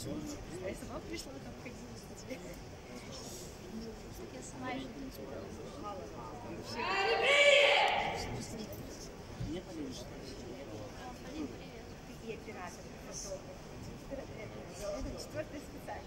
солнце. А я сама пришла, там ходила с тебе. Я сама еще не успела. Мне поверишь. Какие операторы? Это четвертая специальность.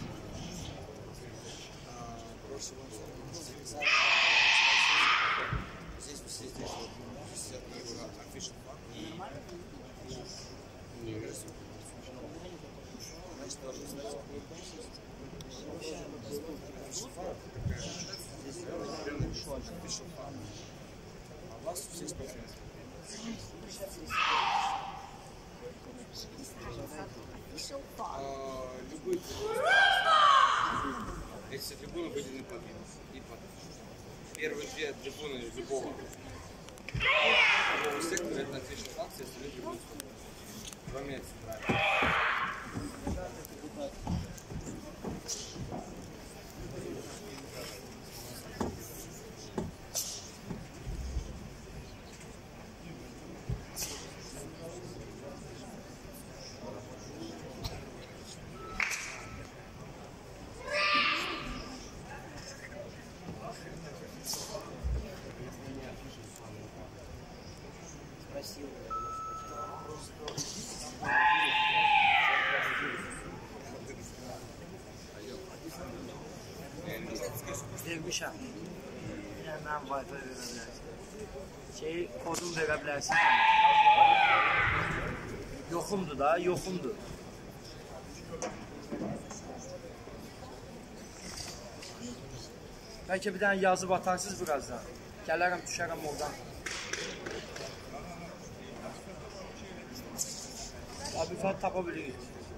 Первые две трибуны из любого сектора это отличная функция, если люди будут кроме şey odun verebilirsin. Yokumdu daha, yokumdu. Belki bir tane yazı atarsınız birazdan. Gelirim, düşerim oradan. Abi falan tapabiliriz.